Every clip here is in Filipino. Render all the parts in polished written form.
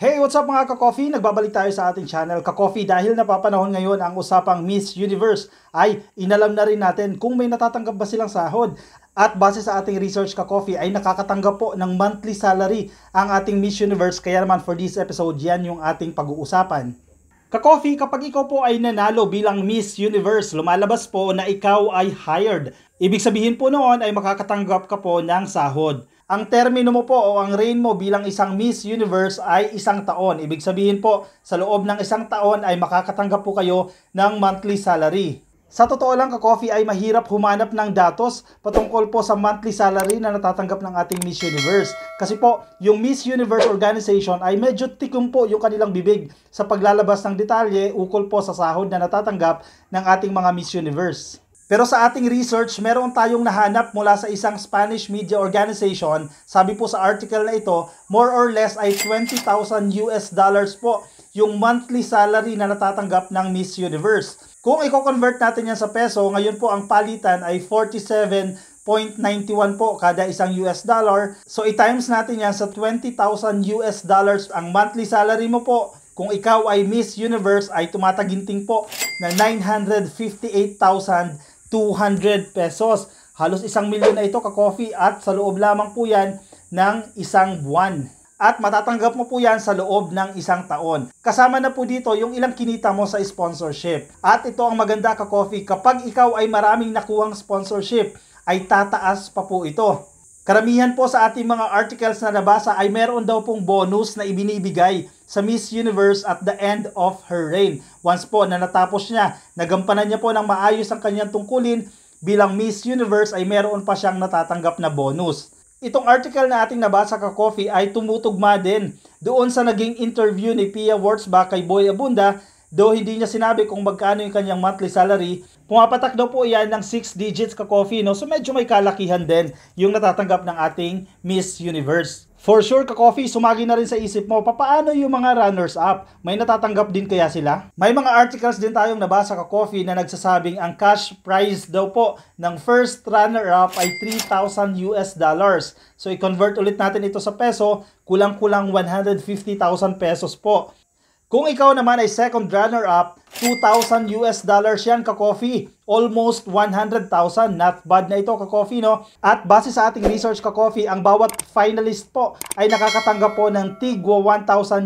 Hey, what's up mga KaCoffee? Nagbabalik tayo sa ating channel KaCoffee dahil napapanahon ngayon ang usapang Miss Universe ay inalam na rin natin kung may natatanggap ba silang sahod. At base sa ating research KaCoffee ay nakakatanggap po ng monthly salary ang ating Miss Universe, kaya naman for this episode yan yung ating pag-uusapan. KaCoffee, kapag ikaw po ay nanalo bilang Miss Universe, lumalabas po na ikaw ay hired. Ibig sabihin po noon ay makakatanggap ka po ng sahod. Ang termino mo po o ang reign mo bilang isang Miss Universe ay isang taon. Ibig sabihin po, sa loob ng isang taon ay makakatanggap po kayo ng monthly salary. Sa totoo lang KaCoffee ay mahirap humanap ng datos patungkol po sa monthly salary na natatanggap ng ating Miss Universe. Kasi po, yung Miss Universe organization ay medyo tikom po yung kanilang bibig sa paglalabas ng detalye ukol po sa sahod na natatanggap ng ating mga Miss Universe. Pero sa ating research, meron tayong nahanap mula sa isang Spanish media organization. Sabi po sa article na ito, more or less ay $20,000 po yung monthly salary na natatanggap ng Miss Universe. Kung i-convert natin yan sa peso, ngayon po ang palitan ay 47.91 po kada isang $1. So i-times natin yan sa $20,000 ang monthly salary mo po. Kung ikaw ay Miss Universe ay tumataginting po na 958,200 pesos. Halos 1 milyon na ito KaCoffee at sa loob lamang po yan ng isang buwan. At matatanggap mo po yan sa loob ng isang taon. Kasama na po dito yung ilang kinita mo sa sponsorship. At ito ang maganda KaCoffee, kapag ikaw ay maraming nakuhang sponsorship ay tataas pa po ito. Karamihan po sa ating mga articles na nabasa ay meron daw pong bonus na ibinibigay sa Miss Universe at the end of her reign. Once po na natapos niya, nagampanan niya po ng maayos ang kanyang tungkulin bilang Miss Universe ay meron pa siyang natatanggap na bonus. Itong article na ating nabasa KaCoffee ay tumutugma din doon sa naging interview ni Pia Wurtzbach kay Boy Abunda. Though hindi niya sinabi kung magkano yung kanyang monthly salary, pumapatak daw po yan ng 6 digits KaCoffee, no? So medyo may kalakihan din yung natatanggap ng ating Miss Universe. For sure KaCoffee, sumagi na rin sa isip mo, papaano yung mga runners-up? May natatanggap din kaya sila? May mga articles din tayong nabasa KaCoffee na nagsasabing ang cash prize daw po ng first runner-up ay $3,000. So i-convert ulit natin ito sa peso, kulang-kulang 150,000 pesos po. Kung ikaw naman ay second runner-up, $2,000 yan KaCoffee. Almost 100,000. Not bad na ito KaCoffee, no? At base sa ating research KaCoffee, ang bawat finalist po ay nakakatanggap po ng tigwa $1,000.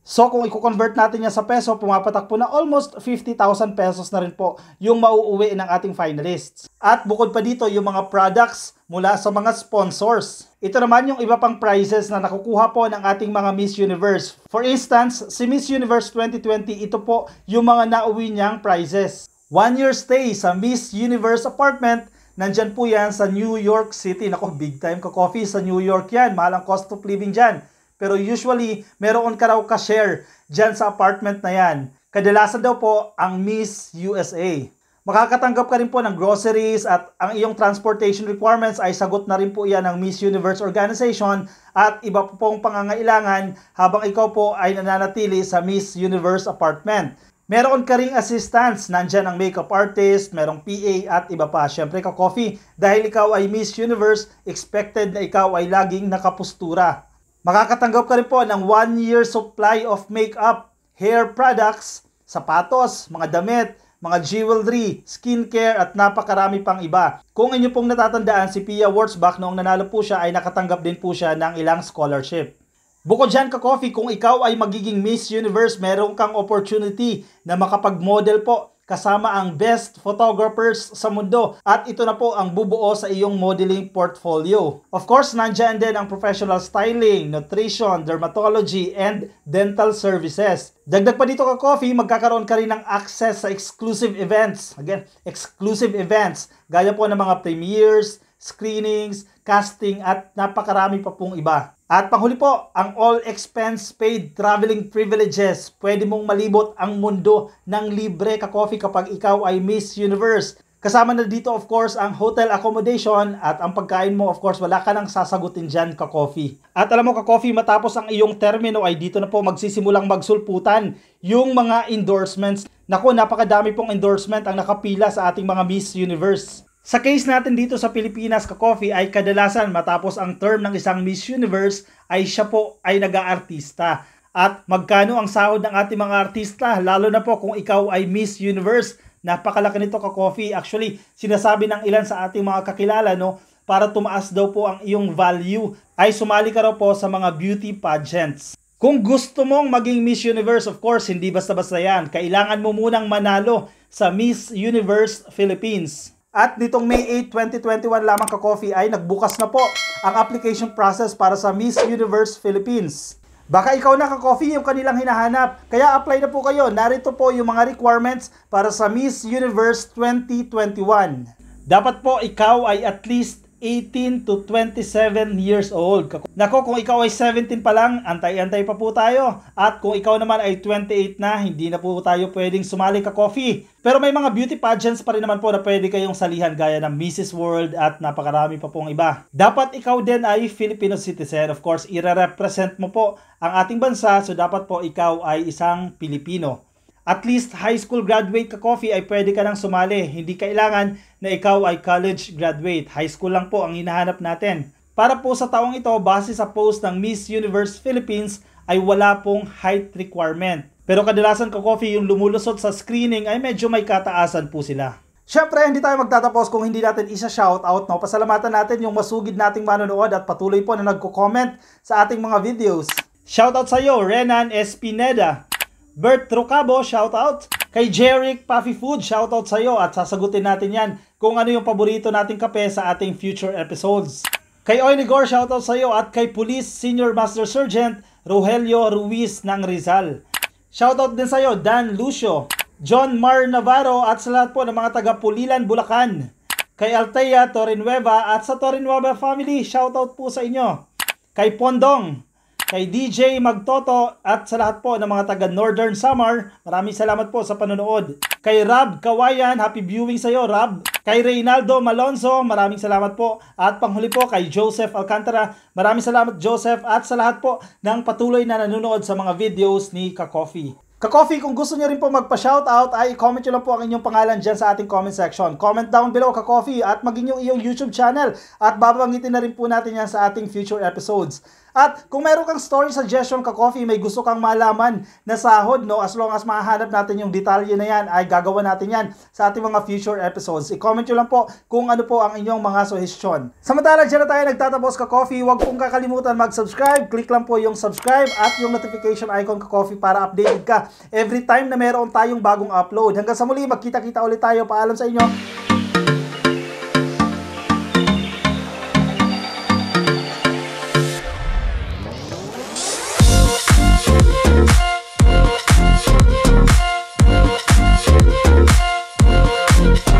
So kung i-convert natin yan sa peso, pumapatak po na almost 50,000 pesos na rin po yung mauuwi ng ating finalists. At bukod pa dito, yung mga products mula sa mga sponsors. Ito naman yung iba pang prizes na nakukuha po ng ating mga Miss Universe. For instance, si Miss Universe 2020, ito po yung mga nauwi niyang prizes. 1-year stay sa Miss Universe apartment. Nandyan po yan sa New York City. Naku, big time KaCoffee sa New York yan. Mahal ang cost of living dyan. Pero usually, meron ka raw ka-share dyan sa apartment na yan. Kadalasan daw po ang Miss USA. Makakatanggap ka rin po ng groceries at ang iyong transportation requirements ay sagot na rin po iyan ng Miss Universe organization at iba pong pangangailangan habang ikaw po ay nananatili sa Miss Universe apartment. Meron ka ring assistance, nandyan ang makeup artist, merong PA at iba pa. Siyempre KaCoffee, dahil ikaw ay Miss Universe, expected na ikaw ay laging nakapustura. Makakatanggap ka rin po ng 1-year supply of makeup, hair products, sapatos, mga damit, mga jewelry, skincare at napakarami pang iba. Kung inyo pong natatandaan, si Pia Wurtzbach noong nanalo po siya ay nakatanggap din po siya ng ilang scholarship. Bukod dyan KaCoffee, kung ikaw ay magiging Miss Universe, meron kang opportunity na makapag-model po kasama ang best photographers sa mundo at ito na po ang bubuo sa iyong modeling portfolio. Of course, nandyan din ang professional styling, nutrition, dermatology, and dental services. Dagdag pa dito KaCoffee, magkakaroon ka rin ng access sa exclusive events. Again, exclusive events gaya po ng mga premieres, screenings, casting at napakarami pa pong iba. At panghuli po, ang all-expense-paid traveling privileges. Pwede mong malibot ang mundo ng libre KaCoffee kapag ikaw ay Miss Universe. Kasama na dito of course ang hotel accommodation at ang pagkain mo of course wala ka nang sasagutin dyan KaCoffee. At alam mo KaCoffee, matapos ang iyong termino ay dito na po magsisimulang magsulputan yung mga endorsements. Naku, napakadami pong endorsement ang nakapila sa ating mga Miss Universe. Sa case natin dito sa Pilipinas, KaCoffee, ay kadalasan matapos ang term ng isang Miss Universe ay siya po ay nag-aartista. At magkano ang sahod ng ating mga artista, lalo na po kung ikaw ay Miss Universe. Napakalaki nito, KaCoffee. Actually, sinasabi ng ilan sa ating mga kakilala, no, para tumaas daw po ang iyong value ay sumali ka raw po sa mga beauty pageants. Kung gusto mong maging Miss Universe, of course, hindi basta-basta yan. Kailangan mo munang manalo sa Miss Universe Philippines. At nitong May 8, 2021 lamang, KaCoffee, ay nagbukas na po ang application process para sa Miss Universe Philippines. Baka ikaw na, KaCoffee, yung kanilang hinahanap. Kaya apply na po kayo. Narito po yung mga requirements para sa Miss Universe 2021. Dapat po ikaw ay at least 18 to 27 years old. Nako, kung ikaw ay 17 pa lang, antay-antay pa po tayo. At kung ikaw naman ay 28 na, hindi na po tayo pwedeng sumali, KaCoffee. Pero may mga beauty pageants pa rin naman po na pwede kayong salihan, gaya ng Mrs. World at napakarami pa pong iba. Dapat ikaw din ay Filipino citizen. Of course, ire-represent mo po ang ating bansa, so dapat po ikaw ay isang Pilipino. At least high school graduate, KaCoffee, ay pwede ka nang sumali. Hindi kailangan na ikaw ay college graduate. High school lang po ang hinahanap natin. Para po sa taong ito, base sa post ng Miss Universe Philippines, ay wala pong height requirement. Pero kadalasan, KaCoffee, yung lumulusot sa screening ay medyo may kataasan po sila. Siyempre, hindi tayo magtatapos kung hindi natin isa-shoutout, no? Pasalamatan natin yung masugid nating manonood at patuloy po na nagko-comment sa ating mga videos. Shoutout sa iyo, Renan Espineda. Bert Trocabo, shoutout. Kay Jeric Puffy Food, shoutout sa'yo. At sasagutin natin yan kung ano yung paborito nating kape sa ating future episodes. Kay Oynigor, shoutout sa'yo. At kay Police Senior Master Sergeant Rogelio Ruiz ng Rizal. Shoutout din sa'yo, Dan Lucio, John Mar Navarro, at sa lahat po ng mga taga Pulilan, Bulacan. Kay Altea Torrenueva at sa Torrenueva family, shoutout po sa inyo. Kay Pondong, kay DJ Magtoto at sa lahat po ng mga taga Northern Samar, maraming salamat po sa panonood. Kay Rob Kawayan, happy viewing sa iyo, Rob. Kay Reynaldo Malonzo, maraming salamat po. At panghuli po kay Joseph Alcantara, maraming salamat, Joseph, at sa lahat po ng patuloy na nanonood sa mga videos ni KaCoffee. KaCoffee, kung gusto niyo rin po magpa-shoutout, ay comment nyo lang po ang inyong pangalan dyan sa ating comment section. Comment down below, KaCoffee, at maging yung iyong YouTube channel, at babanggitin na rin po natin yan sa ating future episodes. At kung meron kang story suggestion, KaCoffee, may gusto kang malaman na sahod, no, as long as mahanap natin yung detalye na yan, ay gagawa natin yan sa ating mga future episodes. I-comment nyo lang po kung ano po ang inyong mga suhestyon. Samantala, dyan na tayo nagtatapos, KaCoffee. Huwag pong kakalimutan mag-subscribe. Click lang po yung subscribe at yung notification icon, KaCoffee, para updated ka every time na meron tayong bagong upload. Hanggang sa muli, magkita-kita ulit tayo. Paalam sa inyo.